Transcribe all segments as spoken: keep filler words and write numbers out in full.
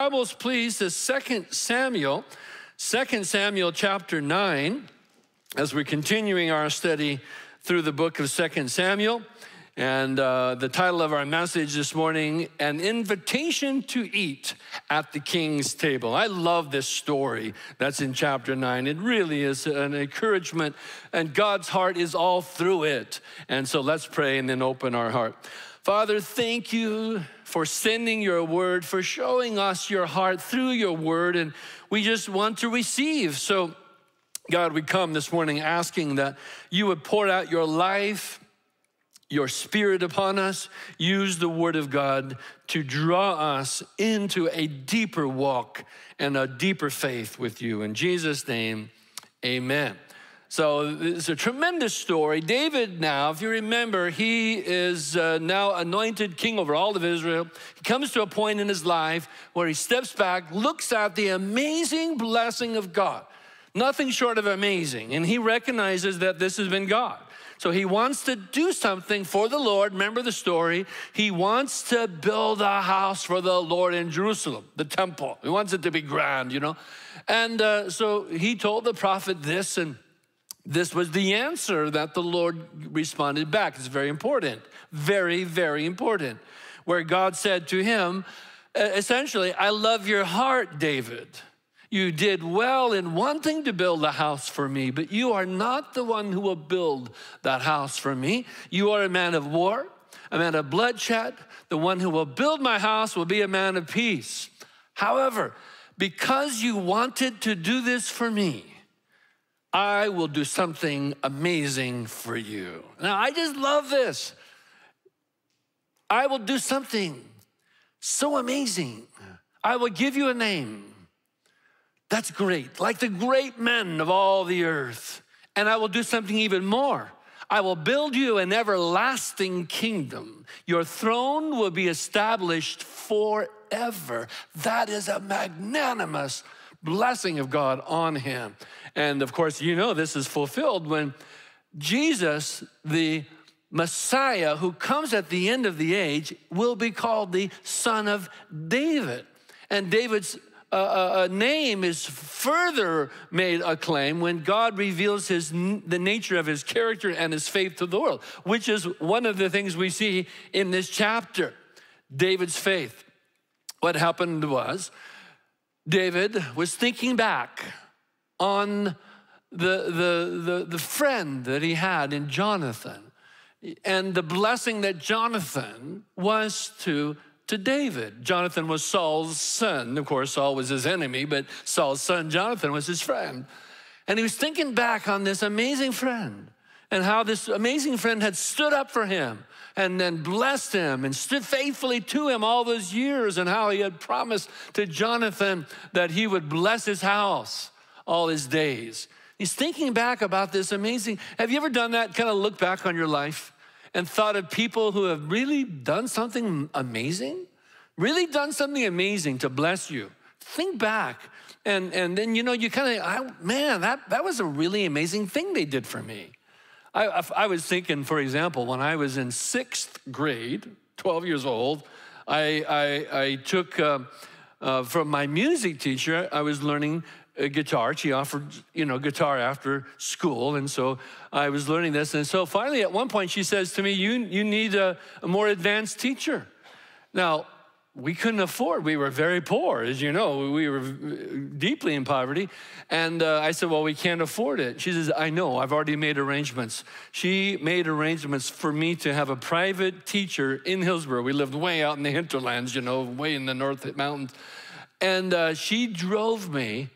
Bibles, please, to Second Samuel, Second Samuel chapter nine, as we're continuing our study through the book of Second Samuel. And uh, the title of our message this morning, An Invitation to Eat at the King's Table. I love this story that's in chapter nine. It really is an encouragement, and God's heart is all through it. And so let's pray and then open our heart. Father, thank you for sending your word, for showing us your heart through your word, and we just want to receive. So, God, we come this morning asking that you would pour out your life, your spirit upon us. Use the word of God to draw us into a deeper walk and a deeper faith with you. In Jesus' name, amen. So it's a tremendous story. David now, if you remember, he is uh, now anointed king over all of Israel. He comes to a point in his life where he steps back, looks at the amazing blessing of God. Nothing short of amazing. And he recognizes that this has been God. So he wants to do something for the Lord. Remember the story. He wants to build a house for the Lord in Jerusalem, the temple. He wants it to be grand, you know. And uh, so he told the prophet this, and this was the answer that the Lord responded back. It's very important, very, very important, where God said to him, essentially, I love your heart, David. You did well in wanting to build a house for me, but you are not the one who will build that house for me. You are a man of war, a man of bloodshed. The one who will build my house will be a man of peace. However, because you wanted to do this for me, I will do something amazing for you. Now, I just love this. I will do something so amazing. I will give you a name. That's great. Like the great men of all the earth. And I will do something even more. I will build you an everlasting kingdom. Your throne will be established forever. That is a magnanimous blessing of God on him. And of course, you know this is fulfilled when Jesus, the Messiah who comes at the end of the age, will be called the Son of David. And David's uh, uh, name is further made a claim when God reveals his, the nature of his character and his faith to the world, which is one of the things we see in this chapter, David's faith. What happened was, David was thinking back on the, the, the, the friend that he had in Jonathan and the blessing that Jonathan was to, to David. Jonathan was Saul's son. Of course, Saul was his enemy, but Saul's son, Jonathan, was his friend. And he was thinking back on this amazing friend and how this amazing friend had stood up for him and then blessed him and stood faithfully to him all those years, and how he had promised to Jonathan that he would bless his house all his days. He's thinking back about this amazing. Have you ever done that? Kind of look back on your life and thought of people who have really done something amazing, really done something amazing to bless you. Think back, and, and then, you know, you kind of, man, that, that was a really amazing thing they did for me. I, I was thinking, for example, when I was in sixth grade, twelve years old, I, I, I took uh, uh, from my music teacher, I was learning uh, guitar. She offered, you know, guitar after school, and so I was learning this. And so finally, at one point, she says to me, you, you need a, a more advanced teacher. Now, we couldn't afford, we were very poor, as you know, we were deeply in poverty. And uh, I said, well, we can't afford it. She says, I know, I've already made arrangements. She made arrangements for me to have a private teacher in Hillsborough. We lived way out in the hinterlands, you know, way in the North Mountains. And uh, she drove me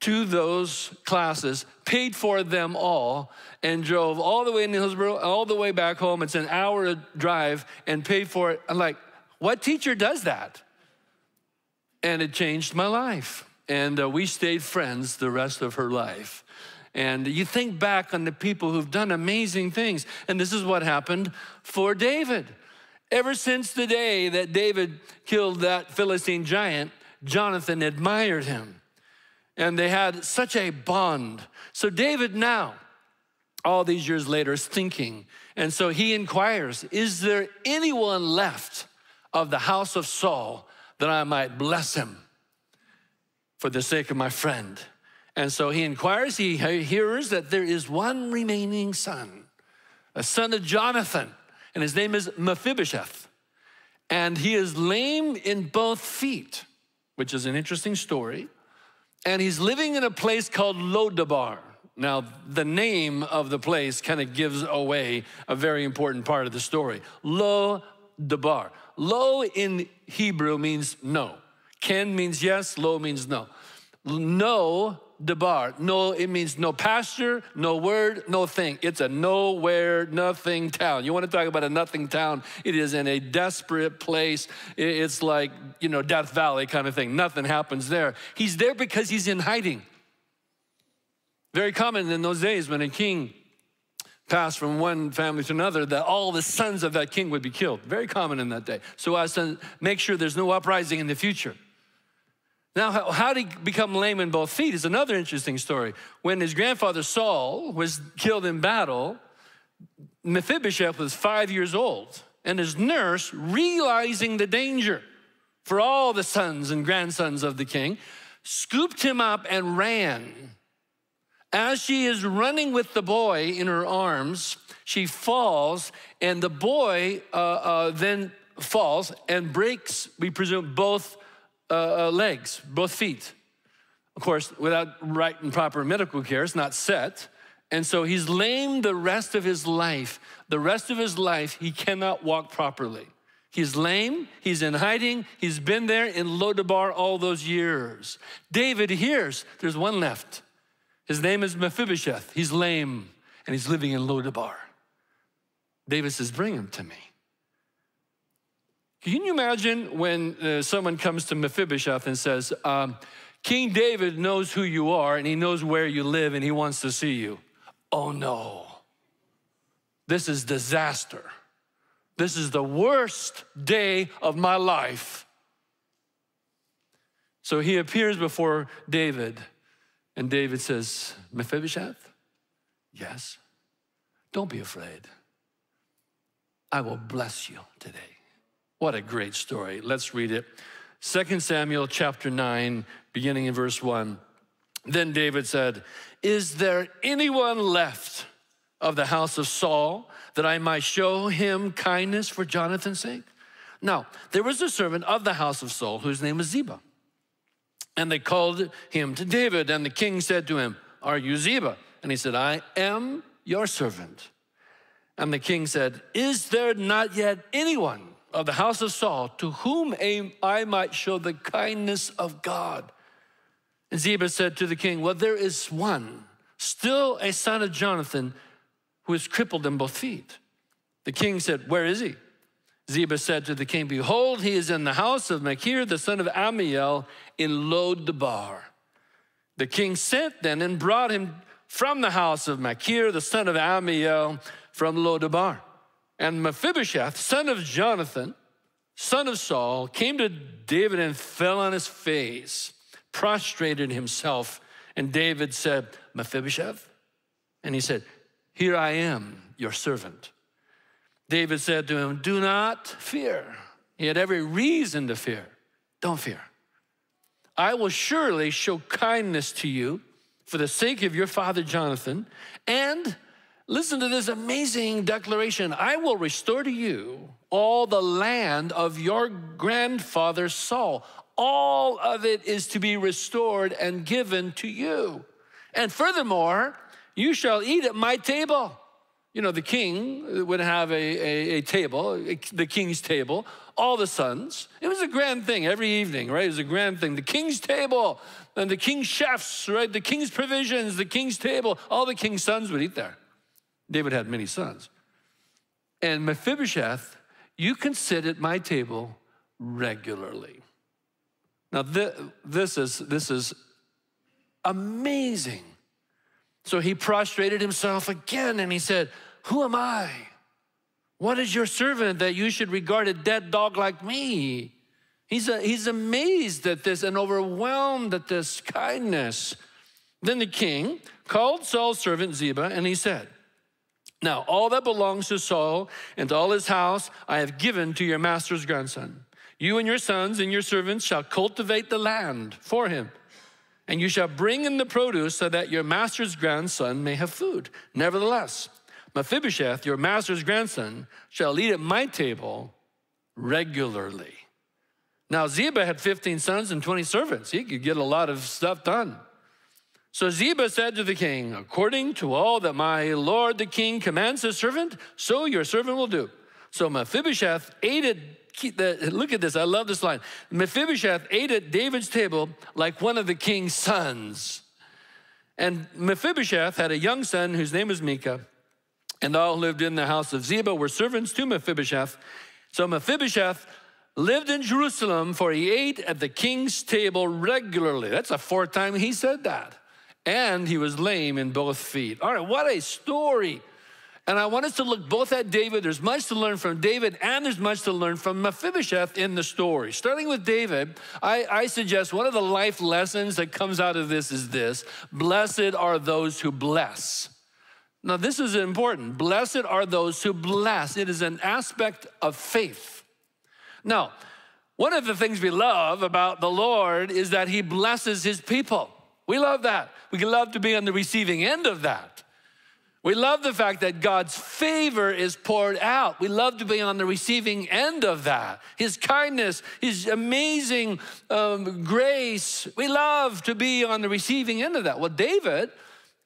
to those classes, paid for them all, and drove all the way into Hillsborough, all the way back home. It's an hour drive, and paid for it. I'm like, what teacher does that? And it changed my life. And uh, we stayed friends the rest of her life. And you think back on the people who've done amazing things. And this is what happened for David. Ever since the day that David killed that Philistine giant, Jonathan admired him. And they had such a bond. So David now, all these years later, is thinking. And so he inquires, is there anyone left of the house of Saul that I might bless him for the sake of my friend. And so he inquires, he hears that there is one remaining son, a son of Jonathan, and his name is Mephibosheth. And he is lame in both feet, which is an interesting story. And he's living in a place called Lo-debar. Now, the name of the place kind of gives away a very important part of the story. Lo-debar. Lo in Hebrew means no. Ken means yes, lo means no. No-debar. No, it means no pasture, no word, no thing. It's a nowhere, nothing town. You want to talk about a nothing town? It is in a desperate place. It's like, you know, Death Valley kind of thing. Nothing happens there. He's there because he's in hiding. Very common in those days when a king passed from one family to another that all the sons of that king would be killed. Very common in that day. So as to make sure there's no uprising in the future. Now, how did he become lame in both feet is another interesting story. When his grandfather Saul was killed in battle, Mephibosheth was five years old, and his nurse, realizing the danger for all the sons and grandsons of the king, scooped him up and ran. As she is running with the boy in her arms, she falls, and the boy uh, uh, then falls and breaks, we presume, both uh, uh, legs, both feet. Of course, without right and proper medical care, it's not set. And so he's lame the rest of his life. The rest of his life, he cannot walk properly. He's lame, he's in hiding, he's been there in Lo-debar all those years. David hears, there's one left. His name is Mephibosheth. He's lame, and he's living in Lo-debar. David says, bring him to me. Can you imagine when uh, someone comes to Mephibosheth and says, um, King David knows who you are, and he knows where you live, and he wants to see you. Oh, no. This is disaster. This is the worst day of my life. So he appears before David. And David says, Mephibosheth? Yes. Don't be afraid. I will bless you today. What a great story. Let's read it. Second Samuel chapter nine, beginning in verse one. Then David said, is there anyone left of the house of Saul that I might show him kindness for Jonathan's sake? Now, there was a servant of the house of Saul whose name was Ziba. And they called him to David, and the king said to him, are you Ziba? And he said, I am your servant. And the king said, is there not yet anyone of the house of Saul to whom I might show the kindness of God? And Ziba said to the king, well, there is one, still a son of Jonathan, who is crippled in both feet. The king said, where is he? Ziba said to the king, behold, he is in the house of Machir, the son of Amiel, in Lo-debar. The king sent then and brought him from the house of Machir, the son of Amiel, from Lo-debar. And Mephibosheth, son of Jonathan, son of Saul, came to David and fell on his face, prostrated himself. And David said, Mephibosheth? And he said, here I am, your servant. David said to him, do not fear. He had every reason to fear. Don't fear. I will surely show kindness to you for the sake of your father Jonathan. And listen to this amazing declaration. I will restore to you all the land of your grandfather Saul. All of it is to be restored and given to you. And furthermore, you shall eat at my table. You know, the king would have a, a, a table, the king's table, all the sons. It was a grand thing every evening, right? It was a grand thing. The king's table and the king's chefs, right? The king's provisions, the king's table. All the king's sons would eat there. David had many sons. And Mephibosheth, you can sit at my table regularly. Now, th this is, this is amazing. So he prostrated himself again, and he said, who am I? What is your servant that you should regard a dead dog like me? He's, a, he's amazed at this and overwhelmed at this kindness. Then the king called Saul's servant Ziba, and he said, now all that belongs to Saul and to all his house I have given to your master's grandson. You and your sons and your servants shall cultivate the land for him, and you shall bring in the produce so that your master's grandson may have food. Nevertheless, Mephibosheth, your master's grandson, shall eat at my table regularly. Now, Ziba had fifteen sons and twenty servants. He could get a lot of stuff done. So Ziba said to the king, according to all that my lord the king commands his servant, so your servant will do. So Mephibosheth ate at, the, look at this, I love this line. Mephibosheth ate at David's table like one of the king's sons. And Mephibosheth had a young son whose name was Mekah, and all who lived in the house of Ziba were servants to Mephibosheth. So Mephibosheth lived in Jerusalem, for he ate at the king's table regularly. That's the fourth time he said that. And he was lame in both feet. All right, what a story. And I want us to look both at David. There's much to learn from David, and there's much to learn from Mephibosheth in the story. Starting with David, I, I suggest one of the life lessons that comes out of this is this: blessed are those who bless. Now, this is important. Blessed are those who bless. It is an aspect of faith. Now, one of the things we love about the Lord is that he blesses his people. We love that. We love to be on the receiving end of that. We love the fact that God's favor is poured out. We love to be on the receiving end of that. His kindness, his amazing um, grace. We love to be on the receiving end of that. Well, David,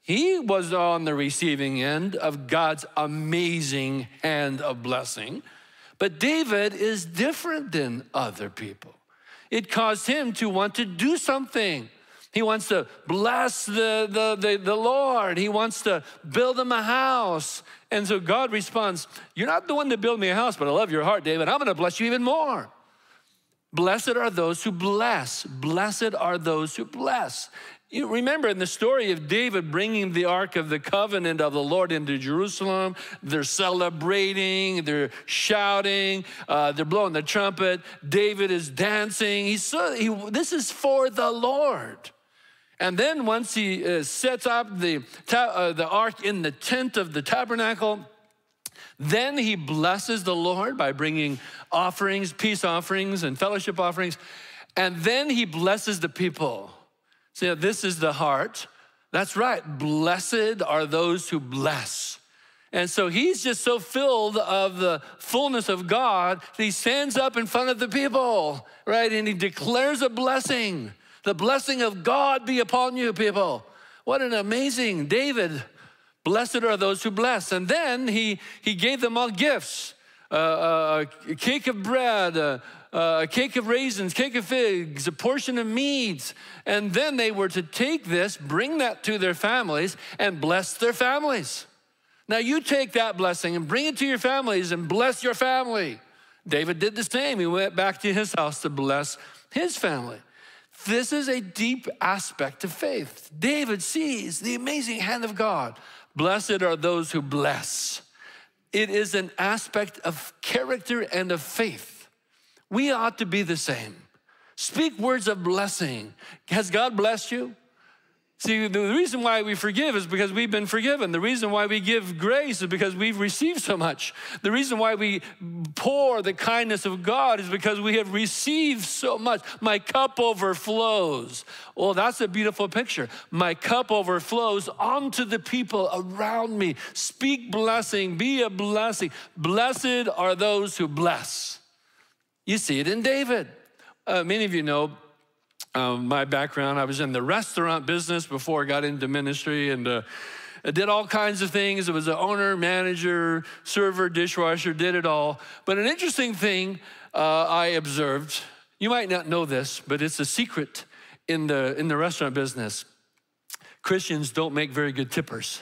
he was on the receiving end of God's amazing hand of blessing. But David is different than other people. It caused him to want to do something. He wants to bless the, the, the, the Lord. He wants to build him a house. And so God responds, you're not the one to build me a house, but I love your heart, David. I'm going to bless you even more. Blessed are those who bless. Blessed are those who bless. You remember in the story of David bringing the Ark of the Covenant of the Lord into Jerusalem, they're celebrating, they're shouting, uh, they're blowing the trumpet. David is dancing. He's so, he, this is for the Lord. And then once he uh, sets up the, uh, the ark in the tent of the tabernacle, then he blesses the Lord by bringing offerings, peace offerings and fellowship offerings. And then he blesses the people. So this is the heart. That's right. Blessed are those who bless. And so he's just so filled of the fullness of God that he stands up in front of the people, right? And he declares a blessing. The blessing of God be upon you, people. What an amazing David. Blessed are those who bless. And then he, he gave them all gifts. Uh, a cake of bread, a, a cake of raisins, cake of figs, a portion of meats. And then they were to take this, bring that to their families, and bless their families. Now you take that blessing and bring it to your families and bless your family. David did the same. He went back to his house to bless his family. This is a deep aspect of faith. David sees the amazing hand of God. Blessed are those who bless. It is an aspect of character and of faith. We ought to be the same. Speak words of blessing. Has God blessed you? See, the reason why we forgive is because we've been forgiven. The reason why we give grace is because we've received so much. The reason why we pour the kindness of God is because we have received so much. My cup overflows. Well, that's a beautiful picture. My cup overflows onto the people around me. Speak blessing, be a blessing. Blessed are those who bless. You see it in David. Uh, many of you know, Uh, my background, I was in the restaurant business before I got into ministry, and uh, I did all kinds of things. I was an owner, manager, server, dishwasher, did it all. But an interesting thing uh, I observed, you might not know this, but it's a secret in the, in the restaurant business. Christians don't make very good tippers.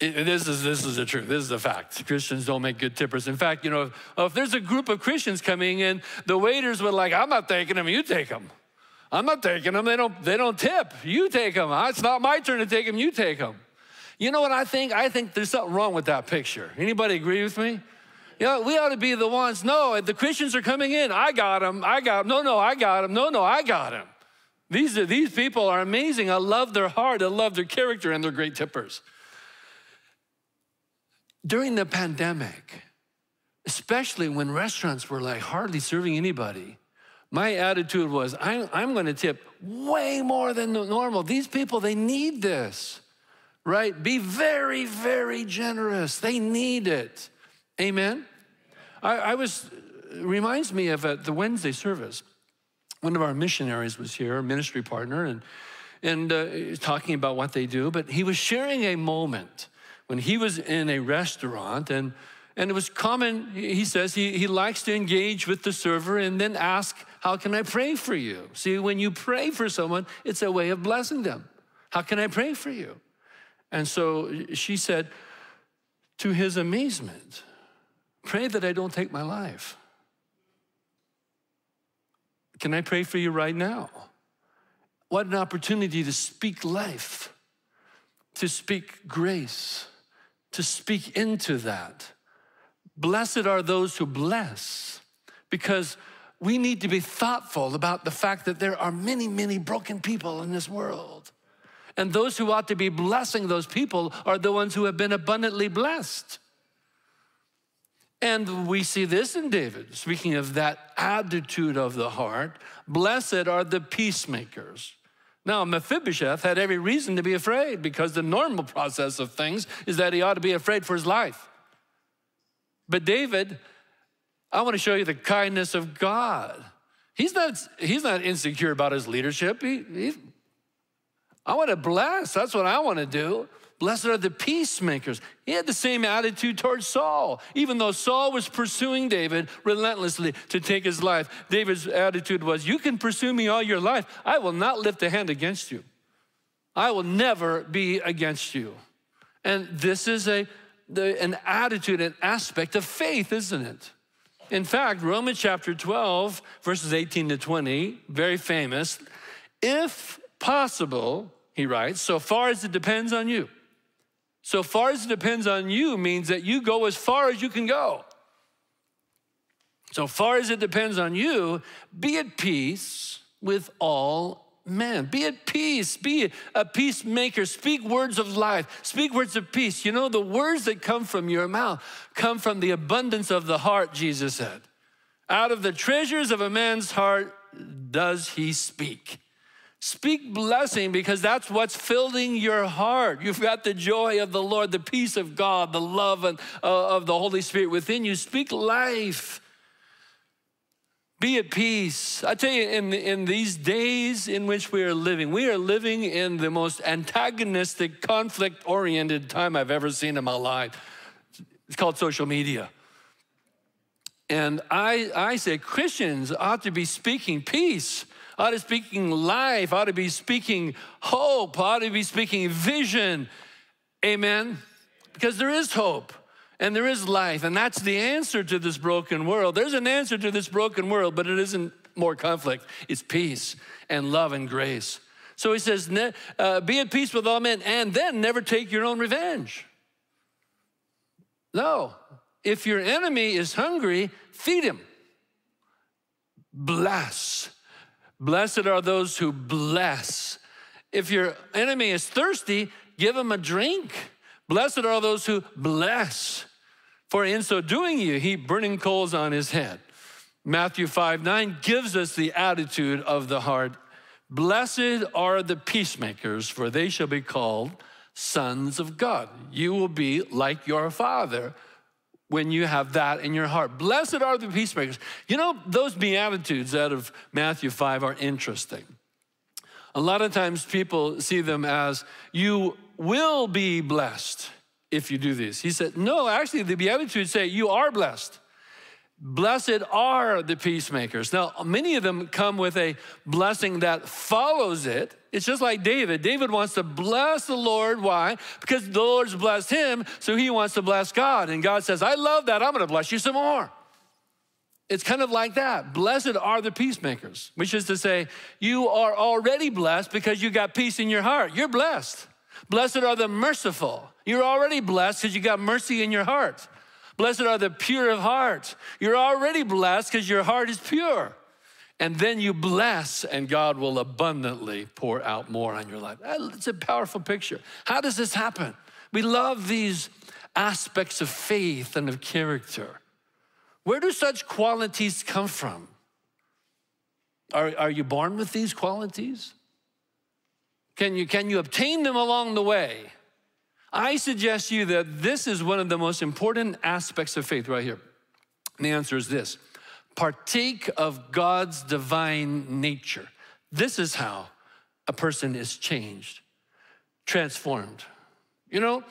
It, this, is, this is the truth. This is the fact. Christians don't make good tippers. In fact, you know, if, if there's a group of Christians coming in, the waiters were like, I'm not taking them, you take them. I'm not taking them, they don't, they don't tip. You take them, it's not my turn to take them, you take them. You know what I think? I think there's something wrong with that picture. Anybody agree with me? You know, we ought to be the ones, no, the Christians are coming in, I got them, I got them, no, no, I got them, no, no, I got them. These, are, these people are amazing. I love their heart, I love their character, and they're great tippers. During the pandemic, especially when restaurants were like hardly serving anybody, my attitude was, I'm, I'm going to tip way more than normal. These people, they need this, right? Be very, very generous. They need it. Amen? I, I was, it reminds me of at the Wednesday service, one of our missionaries was here, a ministry partner, and, and uh, talking about what they do, but he was sharing a moment when he was in a restaurant, and, and it was common, he says, he, he likes to engage with the server and then ask, how can I pray for you? See, when you pray for someone, it's a way of blessing them. How can I pray for you? And so she said, to his amazement, pray that I don't take my life. Can I pray for you right now? What an opportunity to speak life, to speak grace, to speak into that. Blessed are those who bless, because we need to be thoughtful about the fact that there are many, many broken people in this world. And those who ought to be blessing those people are the ones who have been abundantly blessed. And we see this in David, speaking of that attitude of the heart. Blessed are the peacemakers. Now, Mephibosheth had every reason to be afraid, because the normal process of things is that he ought to be afraid for his life. But David, I want to show you the kindness of God. He's not, he's not insecure about his leadership. He, he, I want to bless. That's what I want to do. Blessed are the peacemakers. He had the same attitude towards Saul. Even though Saul was pursuing David relentlessly to take his life, David's attitude was, you can pursue me all your life. I will not lift a hand against you. I will never be against you. And this is a, the, an attitude, an aspect of faith, isn't it? In fact, Romans chapter twelve, verses eighteen to twenty, very famous. If possible, he writes, so far as it depends on you. So far as it depends on you means that you go as far as you can go. So far as it depends on you, be at peace with all men. Be at peace. Be a peacemaker. Speak words of life. Speak words of peace. You know, the words that come from your mouth come from the abundance of the heart, Jesus said. Out of the treasures of a man's heart does he speak. Speak blessing, because that's what's filling your heart. You've got the joy of the Lord, the peace of God, the love of, uh, of the Holy Spirit within you. Speak life. Be at peace. I tell you, in, in these days in which we are living, we are living in the most antagonistic, conflict-oriented time I've ever seen in my life. It's called social media. And I, I say Christians ought to be speaking peace, ought to be speaking life, ought to be speaking hope, ought to be speaking vision, amen? Because there is hope and there is life, and that's the answer to this broken world. There's an answer to this broken world, but it isn't more conflict. It's peace and love and grace. So he says, uh, be at peace with all men, and then never take your own revenge. No, if your enemy is hungry, feed him. Bless. Blessed are those who bless. If your enemy is thirsty, give him a drink. Blessed are those who bless, for in so doing you heap burning coals on his head. Matthew five nine gives us the attitude of the heart. Blessed are the peacemakers, for they shall be called sons of God. You will be like your father when you have that in your heart. Blessed are the peacemakers. You know, those Beatitudes out of Matthew five are interesting. A lot of times people see them as, you will be blessed if you do this. He said, no, actually the Beatitudes say you are blessed. Blessed are the peacemakers. Now, many of them come with a blessing that follows it. It's just like David. David wants to bless the Lord. Why? Because the Lord's blessed him, so he wants to bless God. And God says, I love that. I'm going to bless you some more. It's kind of like that. Blessed are the peacemakers, which is to say, you are already blessed because you got peace in your heart. You're blessed. Blessed are the merciful. You're already blessed because you got mercy in your heart. Blessed are the pure of heart. You're already blessed because your heart is pure. And then you bless, and God will abundantly pour out more on your life. It's a powerful picture. How does this happen? We love these aspects of faith and of character. Where do such qualities come from? Are, are you born with these qualities? Can you, can you obtain them along the way? I suggest to you that this is one of the most important aspects of faith right here. And the answer is this: partake of God's divine nature. This is how a person is changed, transformed. You know,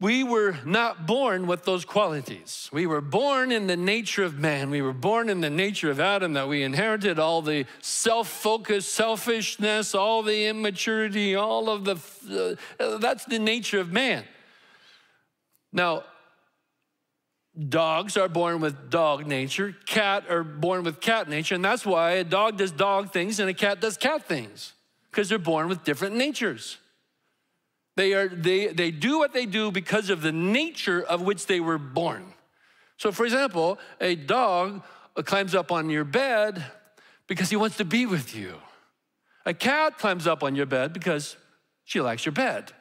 we were not born with those qualities. We were born in the nature of man. We were born in the nature of Adam, that we inherited all the self-focus, selfishness, all the immaturity, all of the, uh, that's the nature of man. Now, dogs are born with dog nature. Cat are born with cat nature. And that's why a dog does dog things and a cat does cat things, because they're born with different natures. They, are, they, they do what they do because of the nature of which they were born. So for example, a dog climbs up on your bed because he wants to be with you. A cat climbs up on your bed because she likes your bed.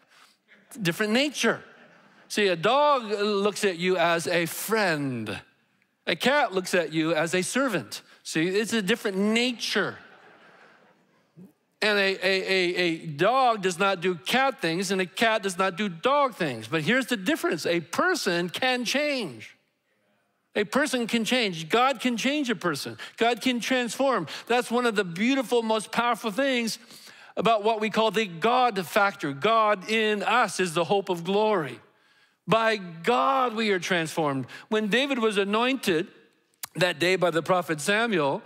It's a different nature. See, a dog looks at you as a friend. A cat looks at you as a servant. See, it's a different nature. And a, a, a, a dog does not do cat things, and a cat does not do dog things. But here's the difference. A person can change. A person can change. God can change a person. God can transform. That's one of the beautiful, most powerful things about what we call the God factor. God in us is the hope of glory. By God we are transformed. When David was anointed that day by the prophet Samuel,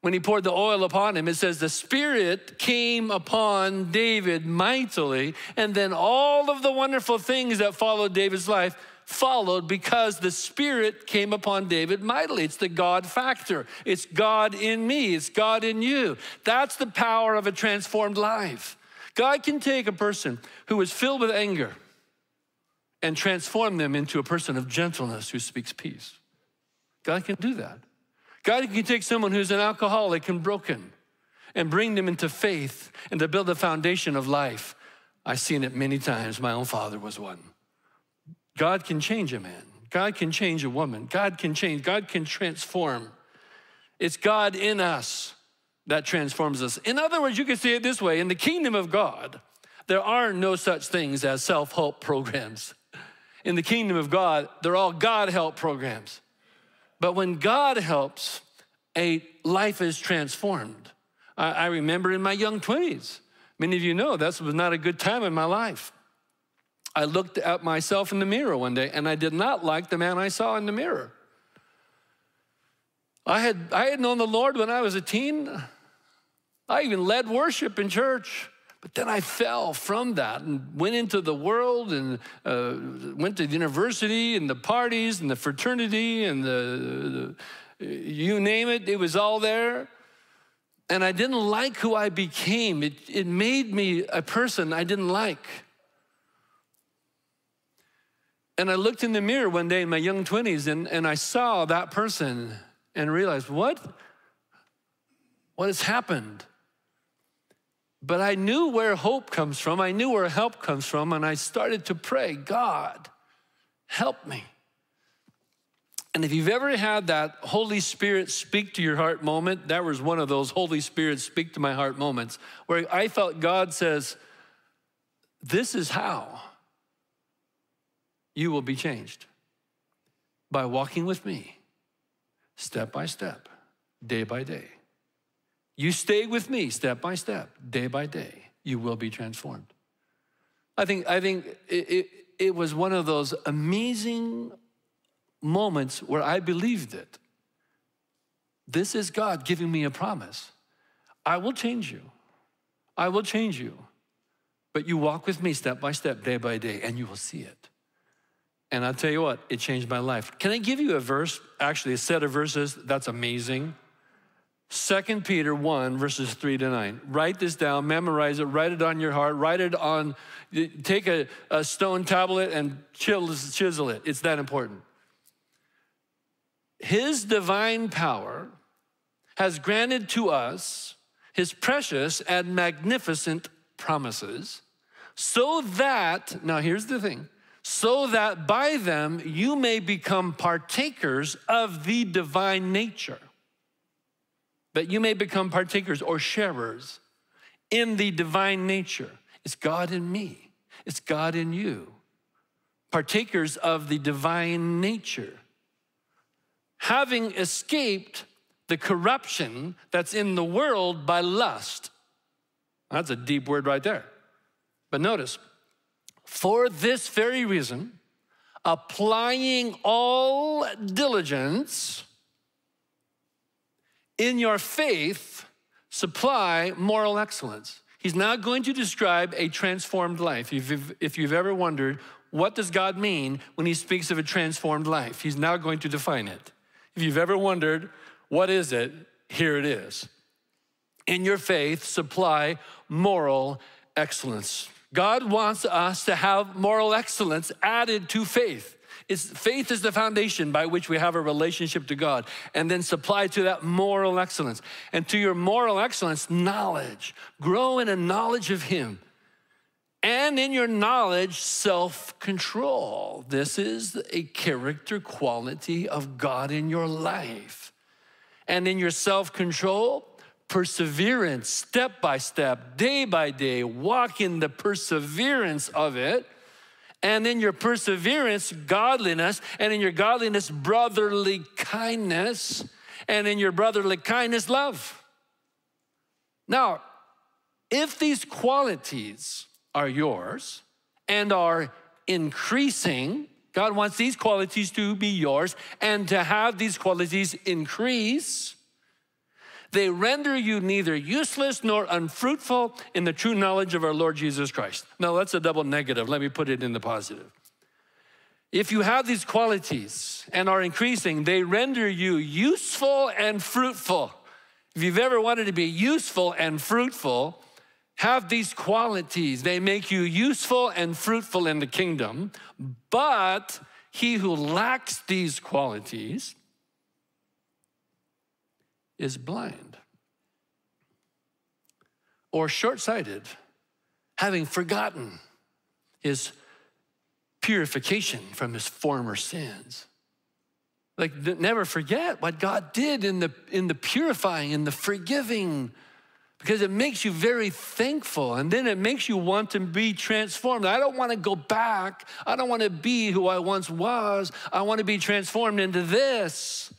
when he poured the oil upon him, it says the Spirit came upon David mightily, and then all of the wonderful things that followed David's life followed because the Spirit came upon David mightily. It's the God factor. It's God in me. It's God in you. That's the power of a transformed life. God can take a person who is filled with anger and transform them into a person of gentleness who speaks peace. God can do that. God can take someone who's an alcoholic and broken and bring them into faith and to build a foundation of life. I've seen it many times. My own father was one. God can change a man. God can change a woman. God can change. God can transform. It's God in us that transforms us. In other words, you could say it this way. In the kingdom of God, there are no such things as self-help programs. In the kingdom of God, they're all God help programs. But when God helps, a life is transformed. I, I remember in my young twenties, many of you know that was not a good time in my life. I looked at myself in the mirror one day, and I did not like the man I saw in the mirror. I had, I had known the Lord when I was a teen. I even led worship in church. But then I fell from that and went into the world and uh, went to the university and the parties and the fraternity and the, the, you name it, it was all there. And I didn't like who I became. It, it made me a person I didn't like. And I looked in the mirror one day in my young twenties and, and I saw that person and realized, what? What has happened? But I knew where hope comes from. I knew where help comes from. And I started to pray, God, help me. And if you've ever had that Holy Spirit speak to your heart moment, that was one of those Holy Spirit speak to my heart moments where I felt God says, this is how you will be changed. By walking with me, step by step, day by day. You stay with me step by step, day by day, you will be transformed. I think, I think it, it, it was one of those amazing moments where I believed it. This is God giving me a promise. I will change you. I will change you. But you walk with me step by step, day by day, and you will see it. And I'll tell you what, it changed my life. Can I give you a verse, actually a set of verses that's amazing? Second Peter one, verses three to nine. Write this down, memorize it, write it on your heart, write it on, take a, a stone tablet and chisel it. It's that important. His divine power has granted to us his precious and magnificent promises so that, now here's the thing, so that by them you may become partakers of the divine nature. That you may become partakers or sharers in the divine nature. It's God in me. It's God in you. Partakers of the divine nature. Having escaped the corruption that's in the world by lust. That's a deep word right there. But notice, for this very reason, applying all diligence, in your faith, supply moral excellence. He's now going to describe a transformed life. If you've, if you've ever wondered, what does God mean when he speaks of a transformed life? He's now going to define it. If you've ever wondered, what is it? Here it is. In your faith, supply moral excellence. God wants us to have moral excellence added to faith. It's, faith is the foundation by which we have a relationship to God, and then supply to that moral excellence. And to your moral excellence, knowledge. Grow in a knowledge of him. And in your knowledge, self-control. This is a character quality of God in your life. And in your self-control, perseverance, step by step, day by day, walk in the perseverance of it. And in your perseverance, godliness, and in your godliness, brotherly kindness, and in your brotherly kindness, love. Now, if these qualities are yours and are increasing, God wants these qualities to be yours and to have these qualities increase, they render you neither useless nor unfruitful in the true knowledge of our Lord Jesus Christ. Now, that's a double negative. Let me put it in the positive. If you have these qualities and are increasing, they render you useful and fruitful. If you've ever wanted to be useful and fruitful, have these qualities. They make you useful and fruitful in the kingdom. But he who lacks these qualities is blind or short-sighted, having forgotten his purification from his former sins. Like, never forget what God did in the, in the purifying, in the forgiving, because it makes you very thankful, and then it makes you want to be transformed. I don't want to go back. I don't want to be who I once was. I want to be transformed into this.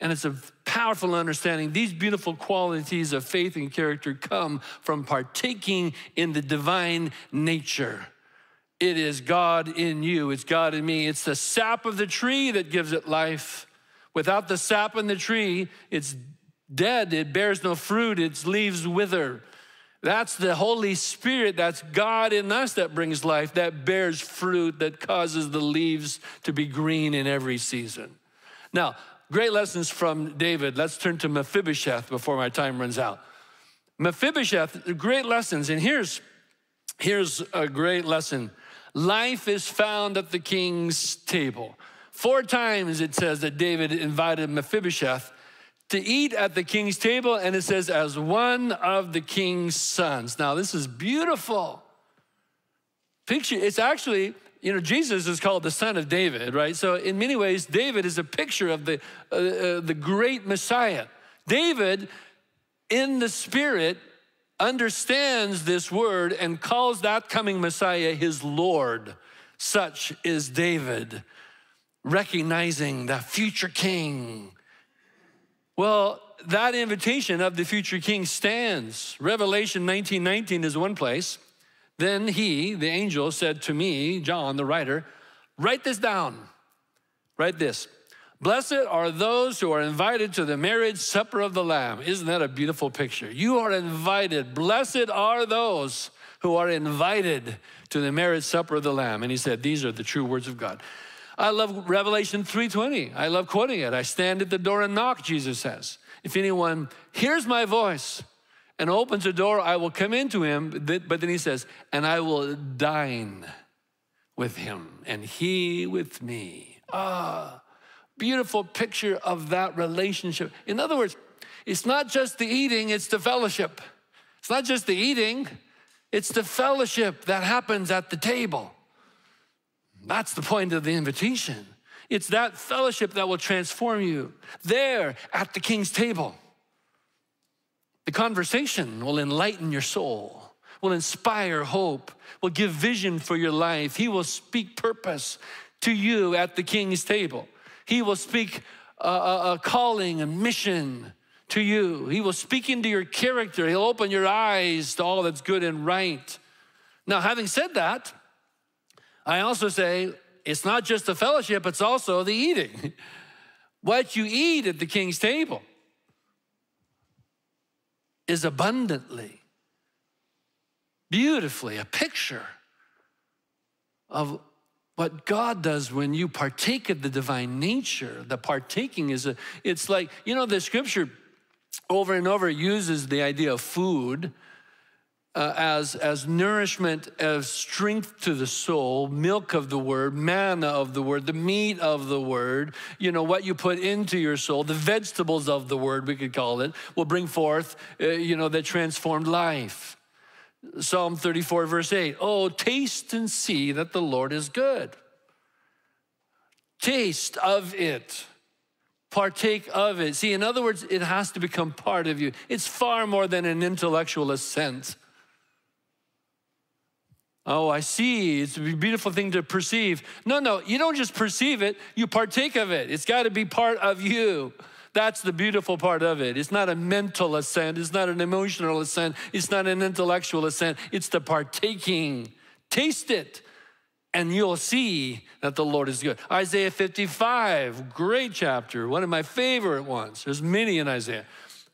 And it's a powerful understanding. These beautiful qualities of faith and character come from partaking in the divine nature. It is God in you. It's God in me. It's the sap of the tree that gives it life. Without the sap in the tree, it's dead. It bears no fruit. Its leaves wither. That's the Holy Spirit. That's God in us that brings life, that bears fruit, that causes the leaves to be green in every season. Now, great lessons from David. Let's turn to Mephibosheth before my time runs out. Mephibosheth, great lessons. And here's, here's a great lesson. Life is found at the king's table. Four times it says that David invited Mephibosheth to eat at the king's table, and it says as one of the king's sons. Now, this is beautiful. Picture, it's actually... You know, Jesus is called the son of David, right? So in many ways, David is a picture of the, uh, uh, the great Messiah. David, in the Spirit, understands this word and calls that coming Messiah his Lord. Such is David, recognizing the future king. Well, that invitation of the future king stands. Revelation nineteen nineteen is one place. Then he, the angel, said to me, John, the writer, write this down. Write this. Blessed are those who are invited to the marriage supper of the Lamb. Isn't that a beautiful picture? You are invited. Blessed are those who are invited to the marriage supper of the Lamb. And he said, these are the true words of God. I love Revelation three twenty. I love quoting it. I stand at the door and knock, Jesus says. If anyone hears my voice and opens the door, I will come into him. But then he says, and I will dine with him and he with me. Ah, beautiful picture of that relationship. In other words, it's not just the eating, it's the fellowship. It's not just the eating, it's the fellowship that happens at the table. That's the point of the invitation. It's that fellowship that will transform you there at the king's table. The conversation will enlighten your soul, will inspire hope, will give vision for your life. He will speak purpose to you at the king's table. He will speak a, a, a calling, a mission to you. He will speak into your character. He'll open your eyes to all that's good and right. Now, having said that, I also say it's not just the fellowship, it's also the eating. What you eat at the king's table is abundantly, beautifully a picture of what God does when you partake of the divine nature. The partaking is a, it's like, you know, the scripture over and over uses the idea of food uh, as, as nourishment, as strength to the soul, milk of the word, manna of the word, the meat of the word, you know, what you put into your soul, the vegetables of the word, we could call it, will bring forth, uh, you know, the transformed life. Psalm thirty-four, verse eight, oh, taste and see that the Lord is good. Taste of it. Partake of it. See, in other words, it has to become part of you. It's far more than an intellectual assent. Oh, I see. It's a beautiful thing to perceive. No, no, you don't just perceive it. You partake of it. It's got to be part of you. That's the beautiful part of it. It's not a mental ascent. It's not an emotional ascent. It's not an intellectual ascent. It's the partaking. Taste it, and you'll see that the Lord is good. Isaiah fifty-five, great chapter. One of my favorite ones. There's many in Isaiah.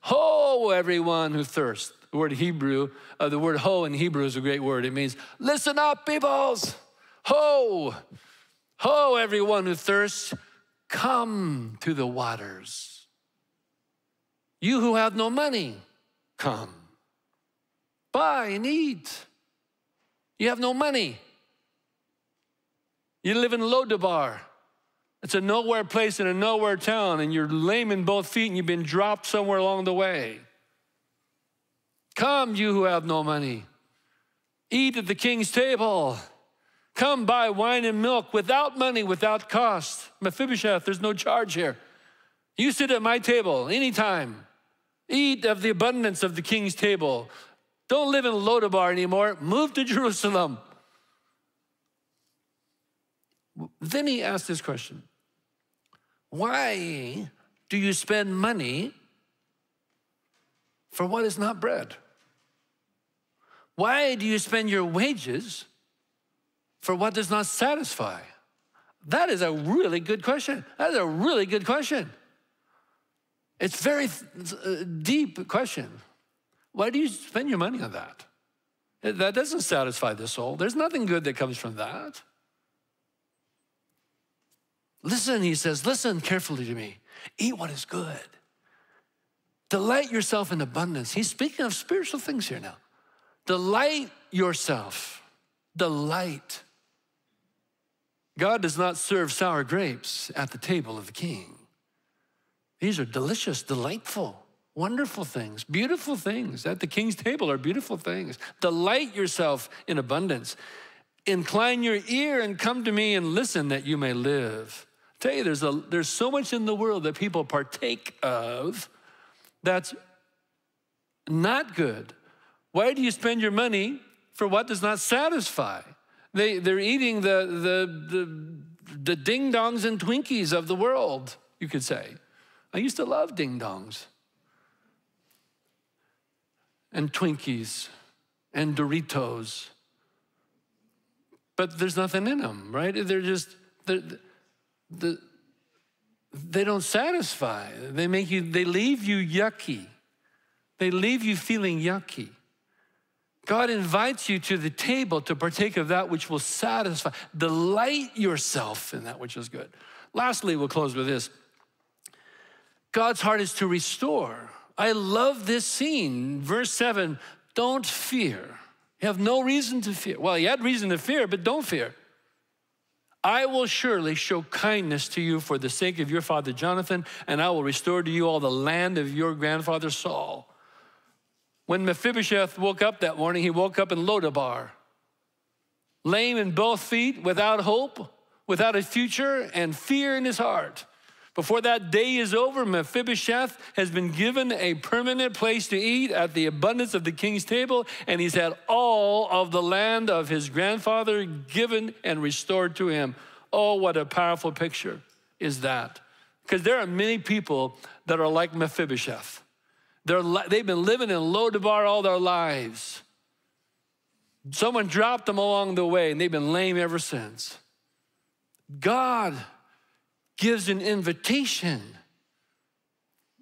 Ho, everyone who thirsts. The word Hebrew, uh, the word ho in Hebrew is a great word. It means, listen up, peoples. Ho, ho, everyone who thirsts. Come to the waters. You who have no money, come. Buy and eat. You have no money. You live in Lo-debar. It's a nowhere place in a nowhere town, and you're lame in both feet and you've been dropped somewhere along the way. Come, you who have no money. Eat at the king's table. Come buy wine and milk without money, without cost. Mephibosheth, there's no charge here. You sit at my table anytime. Eat of the abundance of the king's table. Don't live in Lo-debar anymore. Move to Jerusalem. Then he asked this question. Why do you spend money for what is not bread? Why do you spend your wages for what does not satisfy? That is a really good question. That is a really good question. It's a very deep question. Why do you spend your money on that? That doesn't satisfy the soul. There's nothing good that comes from that. Listen, he says, listen carefully to me. Eat what is good. Delight yourself in abundance. He's speaking of spiritual things here now. Delight yourself. Delight. God does not serve sour grapes at the table of the king. These are delicious, delightful, wonderful things, beautiful things. At the king's table are beautiful things. Delight yourself in abundance. Incline your ear and come to me and listen that you may live. I tell you, there's, a, there's so much in the world that people partake of that's not good. Why do you spend your money for what does not satisfy? They, they're eating the, the, the, the ding-dongs and Twinkies of the world, you could say. I used to love ding-dongs and Twinkies and Doritos, but there's nothing in them, right? They're just, they're, they're, they don't satisfy. They make you, they leave you yucky. They leave you feeling yucky. God invites you to the table to partake of that which will satisfy. Delight yourself in that which is good. Lastly, we'll close with this. God's heart is to restore. I love this scene. Verse seven, don't fear. You have no reason to fear. Well, you had reason to fear, but don't fear. I will surely show kindness to you for the sake of your father Jonathan, and I will restore to you all the land of your grandfather Saul. When Mephibosheth woke up that morning, he woke up in Lo-debar, lame in both feet, without hope, without a future and fear in his heart. Before that day is over, Mephibosheth has been given a permanent place to eat at the abundance of the king's table, and he's had all of the land of his grandfather given and restored to him. Oh, what a powerful picture is that. Because there are many people that are like Mephibosheth. They're li they've been living in Lo-debar all their lives. Someone dropped them along the way, and they've been lame ever since. God gives an invitation.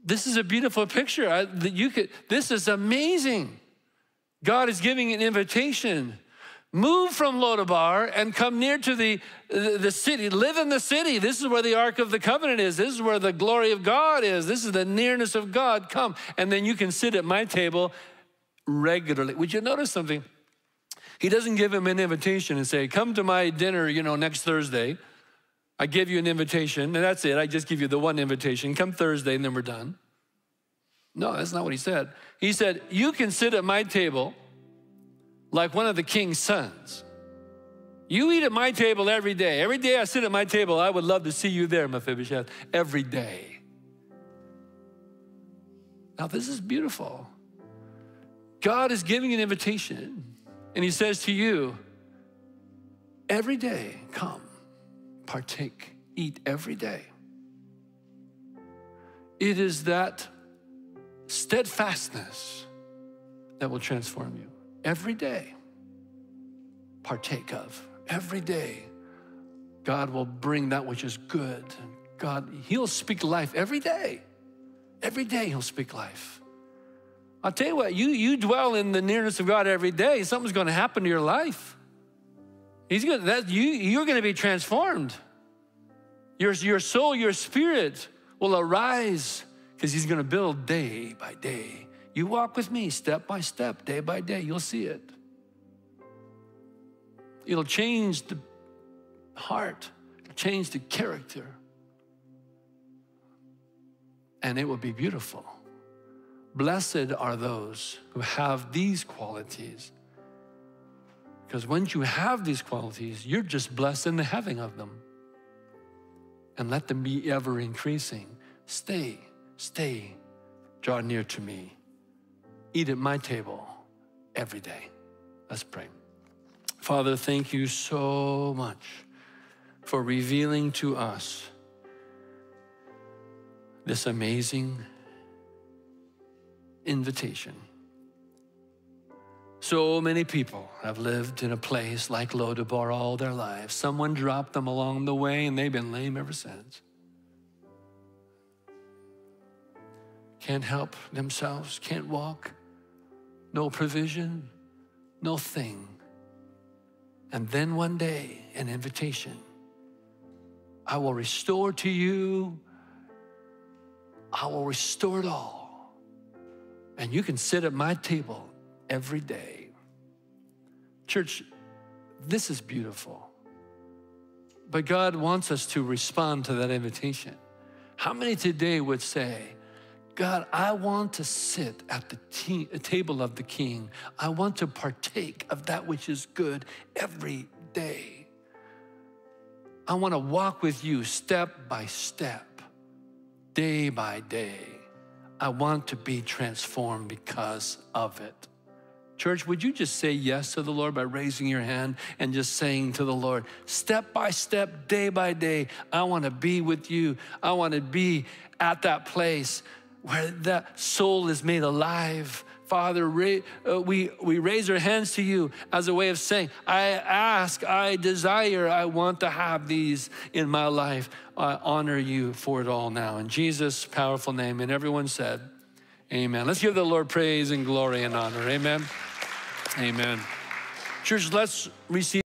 This is a beautiful picture. I, that you could, this is amazing. God is giving an invitation. Move from Lo-debar and come near to the, the, the city. Live in the city. This is where the Ark of the Covenant is. This is where the glory of God is. This is the nearness of God. Come. And then you can sit at my table regularly. Would you notice something? He doesn't give him an invitation and say, come to my dinner, you know, next Thursday. I give you an invitation, and that's it. I just give you the one invitation. Come Thursday, and then we're done. No, that's not what he said. He said, you can sit at my table like one of the king's sons. You eat at my table every day. Every day I sit at my table. I would love to see you there, Mephibosheth, every day. Now, this is beautiful. God is giving an invitation, and he says to you, every day, come, partake, eat every day. It is that steadfastness that will transform you. Every day, partake of. Every day, God will bring that which is good. God, he'll speak life every day. Every day he'll speak life. I'll tell you what, you, you dwell in the nearness of God every day, something's gonna happen to your life. He's gonna, that, you, you're gonna be transformed. Your, your soul, your spirit will arise because he's gonna build day by day. You walk with me step by step, day by day, you'll see it. It'll change the heart, it'll change the character, and it will be beautiful. Blessed are those who have these qualities, because once you have these qualities, you're just blessed in the having of them. And let them be ever increasing. Stay, stay, draw near to me. Eat at my table every day. Let's pray. Father, thank you so much for revealing to us this amazing invitation. So many people have lived in a place like Lo-debar all their lives. Someone dropped them along the way, and they've been lame ever since. Can't help themselves, can't walk. No provision, no thing. And then one day, an invitation. I will restore to you. I will restore it all. And you can sit at my table every day. Church, this is beautiful. But God wants us to respond to that invitation. How many today would say, God, I want to sit at the table of the King. I want to partake of that which is good every day. I want to walk with you step by step, day by day. I want to be transformed because of it. Church, would you just say yes to the Lord by raising your hand and just saying to the Lord, step by step, day by day, I want to be with you. I want to be at that place where that soul is made alive. Father, we, we raise our hands to you as a way of saying, I ask, I desire, I want to have these in my life. I honor you for it all now. In Jesus' powerful name, and everyone said, amen. Let's give the Lord praise and glory and honor. Amen. Amen. Church, let's receive.